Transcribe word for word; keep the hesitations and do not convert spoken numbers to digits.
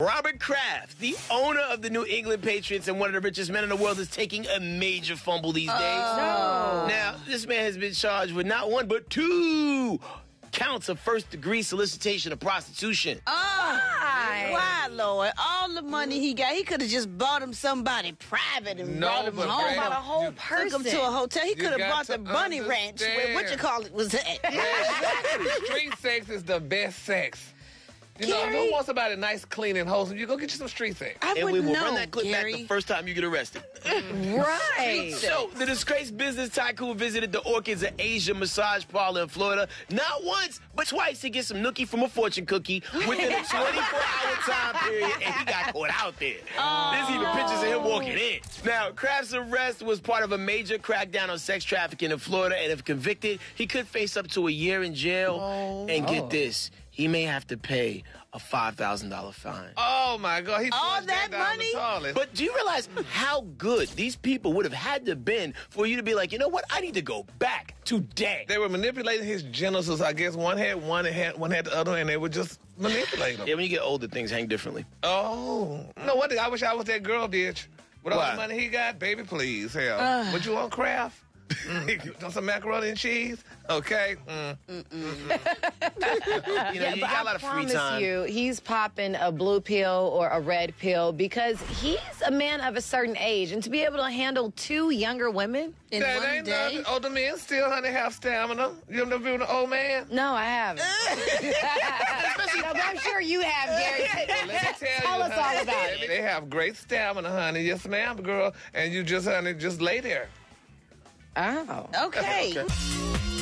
Robert Kraft, the owner of the New England Patriots and one of the richest men in the world, is taking a major fumble these days. Oh. Now, this man has been charged with not one, but two counts of first-degree solicitation of prostitution. Oh, why? Why, Lord? All the money he got, he could have just bought him somebody private and no, brought him home. He bought a whole person. Took him to a hotel. He could have bought the Bunny Ranch. Where, what you call it was that? Yeah, street sex is the best sex. You Gary? know, who wants somebody nice, clean, and wholesome? You go get you some street things. I and we will know, run that clip Gary. back the first time you get arrested. Right. So, the disgraced business tycoon visited the Orchids of Asia massage parlor in Florida not once, but twice to get some nookie from a fortune cookie within a twenty-four hour time period, and he got caught out there. Oh. There's even pictures of him walking in. Now, Kraft's arrest was part of a major crackdown on sex trafficking in Florida, and if convicted, he could face up to a year in jail. Oh. And get oh. this. He may have to pay a five thousand dollar fine. Oh, my God. He All that, that money? But do you realize how good these people would have had to have been for you to be like, you know what? I need to go back today. They were manipulating his genitals, I guess. One had one, had, one had the other, and they were just manipulating them. Yeah, when you get older, things hang differently. Oh. No wonder. I wish I was that girl, bitch. With Why? all the money he got, baby, please, hell. Uh. Would you want Kraft? Mm. Some macaroni and cheese, okay? Mm. Mm -mm. You know, yeah, you got I a lot of free time. I promise you, he's popping a blue pill or a red pill because he's a man of a certain age, and to be able to handle two younger women in that one ain't day. Nothing. Older men still, honey, have stamina. You don't know an old man? No, I haven't. No, but I'm sure you have, Gary. Well, let me tell, tell you, us honey, all about it. They have great stamina, honey. Yes, ma'am, girl. And you just, honey, just lay there. Oh. Okay. Okay.